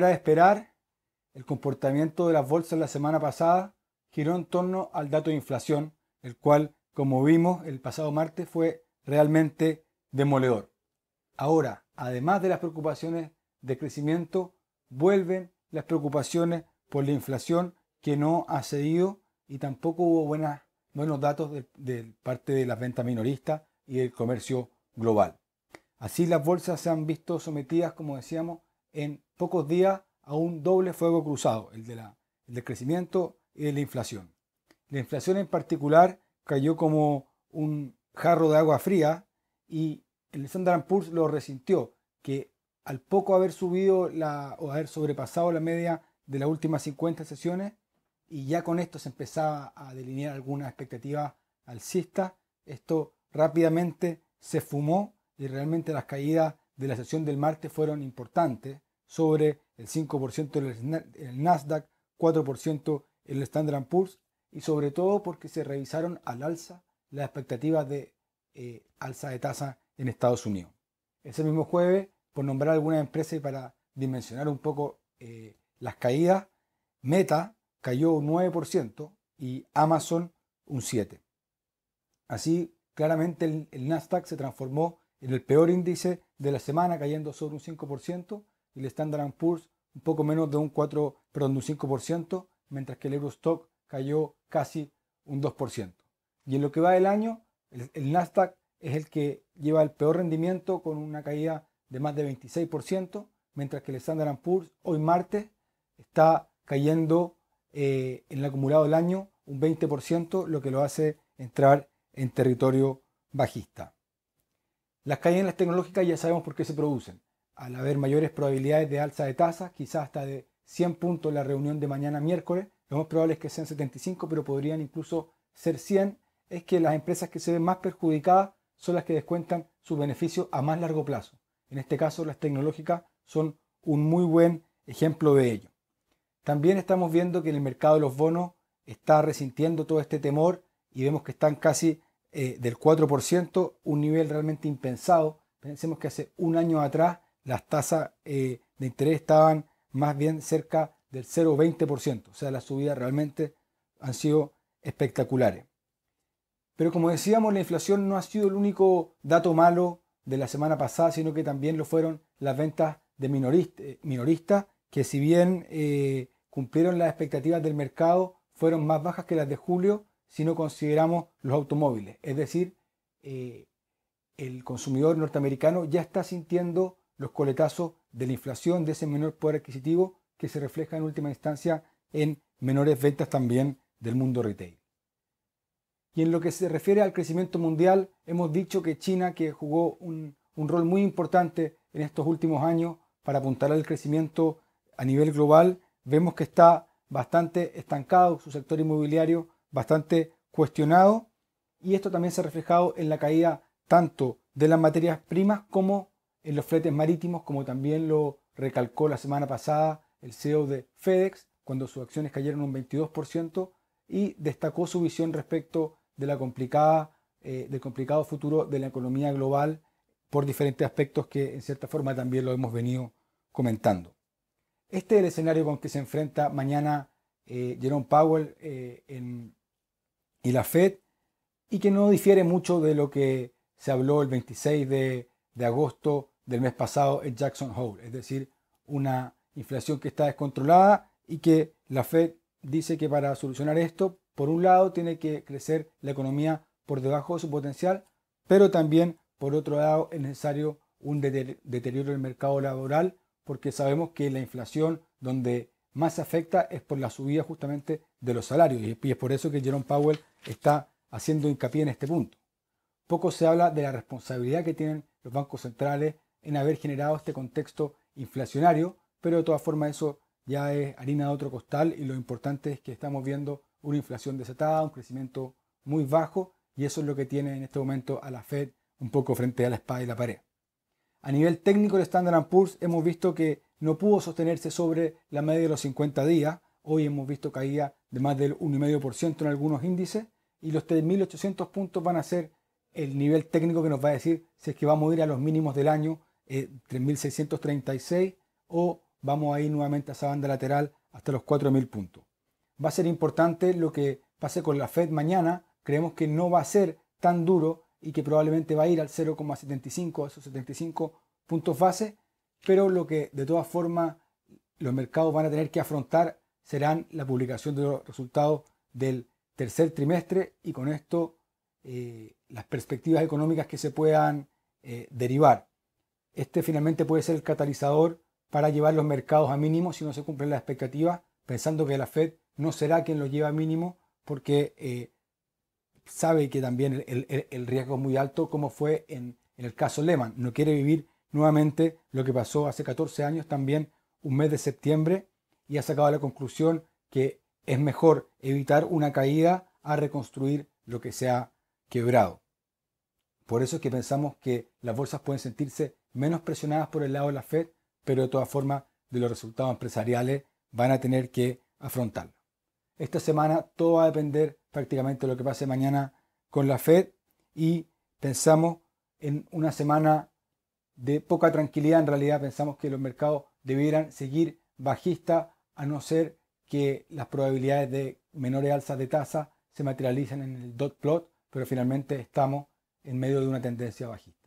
fuera de esperar, el comportamiento de las bolsas la semana pasada giró en torno al dato de inflación, el cual, como vimos el pasado martes, fue realmente demoledor. Ahora, además de las preocupaciones de crecimiento, vuelven las preocupaciones por la inflación, que no ha cedido, y tampoco hubo buenos datos de parte de las ventas minoristas y del comercio global. Así, las bolsas se han visto sometidas, como decíamos, en pocos días a un doble fuego cruzado, el del crecimiento y de la inflación. La inflación en particular cayó como un jarro de agua fría y el Standard & Poor's lo resintió, que al poco haber subido o haber sobrepasado la media de las últimas 50 sesiones, y ya con esto se empezaba a delinear alguna expectativa alcista, esto rápidamente se fumó y realmente las caídas de la sesión del martes fueron importantes, sobre el 5% en el Nasdaq, 4% en el Standard & Poor's, y sobre todo porque se revisaron al alza las expectativas de alza de tasa en Estados Unidos. Ese mismo jueves, por nombrar algunas empresas y para dimensionar un poco las caídas, Meta cayó un 9% y Amazon un 7%. Así, claramente el Nasdaq se transformó en el peor índice de la semana, cayendo sobre un 5%, y el Standard & Poor's un poco menos de un 5%, mientras que el Eurostock cayó casi un 2%. Y en lo que va del año, el Nasdaq es el que lleva el peor rendimiento, con una caída de más de 26%, mientras que el Standard & Poor's hoy martes está cayendo en el acumulado del año un 20%, lo que lo hace entrar en territorio bajista. Las caídas en las tecnológicas ya sabemos por qué se producen. Al haber mayores probabilidades de alza de tasas, quizás hasta de 100 puntos en la reunión de mañana miércoles, lo más probable es que sean 75, pero podrían incluso ser 100, es que las empresas que se ven más perjudicadas son las que descuentan sus beneficios a más largo plazo. En este caso, las tecnológicas son un muy buen ejemplo de ello. También estamos viendo que el mercado de los bonos está resintiendo todo este temor y vemos que están casi del 4%, un nivel realmente impensado. Pensemos que hace un año atrás las tasas de interés estaban más bien cerca del 0,20%, o sea, las subidas realmente han sido espectaculares. Pero como decíamos, la inflación no ha sido el único dato malo de la semana pasada, sino que también lo fueron las ventas de minoristas, que si bien cumplieron las expectativas del mercado, fueron más bajas que las de julio, si no consideramos los automóviles. Es decir, el consumidor norteamericano ya está sintiendo los coletazos de la inflación, de ese menor poder adquisitivo, que se refleja en última instancia en menores ventas también del mundo retail. Y en lo que se refiere al crecimiento mundial, hemos dicho que China, que jugó un rol muy importante en estos últimos años para apuntar al crecimiento a nivel global, vemos que está bastante estancado, su sector inmobiliario bastante cuestionado, y esto también se ha reflejado en la caída tanto de las materias primas como en los fletes marítimos, como también lo recalcó la semana pasada el CEO de FedEx, cuando sus acciones cayeron un 22%, y destacó su visión respecto de del complicado futuro de la economía global por diferentes aspectos que en cierta forma también lo hemos venido comentando. Este es el escenario con que se enfrenta mañana Jerome Powell y la Fed, y que no difiere mucho de lo que se habló el 26 de agosto del mes pasado en Jackson Hole, es decir, una inflación que está descontrolada y que la Fed dice que para solucionar esto, por un lado, tiene que crecer la economía por debajo de su potencial, pero también, por otro lado, es necesario un deterioro del mercado laboral, porque sabemos que la inflación donde más afecta es por la subida justamente de los salarios, y es por eso que Jerome Powell está haciendo hincapié en este punto. Poco se habla de la responsabilidad que tienen los bancos centrales en haber generado este contexto inflacionario, pero de todas formas eso ya es harina de otro costal, y lo importante es que estamos viendo una inflación desatada, un crecimiento muy bajo, y eso es lo que tiene en este momento a la Fed un poco frente a la espada y la pared. A nivel técnico, el Standard & Poor's hemos visto que no pudo sostenerse sobre la media de los 50 días. Hoy hemos visto caída de más del 1,5% en algunos índices, y los 3.800 puntos van a ser el nivel técnico que nos va a decir si es que vamos a ir a los mínimos del año, 3.636 o vamos a ir nuevamente a esa banda lateral hasta los 4.000 puntos. Va a ser importante lo que pase con la Fed mañana. Creemos que no va a ser tan duro y que probablemente va a ir al 0,75, esos 75 puntos base, pero lo que de todas formas los mercados van a tener que afrontar serán la publicación de los resultados del tercer trimestre y con esto las perspectivas económicas que se puedan derivar. Este finalmente puede ser el catalizador para llevar los mercados a mínimo si no se cumplen las expectativas, pensando que la Fed no será quien los lleva a mínimo porque sabe que también el riesgo es muy alto, como fue en el caso Lehman. No quiere vivir nuevamente lo que pasó hace 14 años, también un mes de septiembre, y ha sacado la conclusión que es mejor evitar una caída a reconstruir lo que se ha quebrado. Por eso es que pensamos que las bolsas pueden sentirse menos presionadas por el lado de la Fed, pero de todas formas de los resultados empresariales van a tener que afrontarlo. Esta semana todo va a depender prácticamente de lo que pase mañana con la Fed y pensamos en una semana de poca tranquilidad. En realidad pensamos que los mercados debieran seguir bajistas a no ser que las probabilidades de menores alzas de tasa se materialicen en el dot plot, pero finalmente estamos en medio de una tendencia bajista.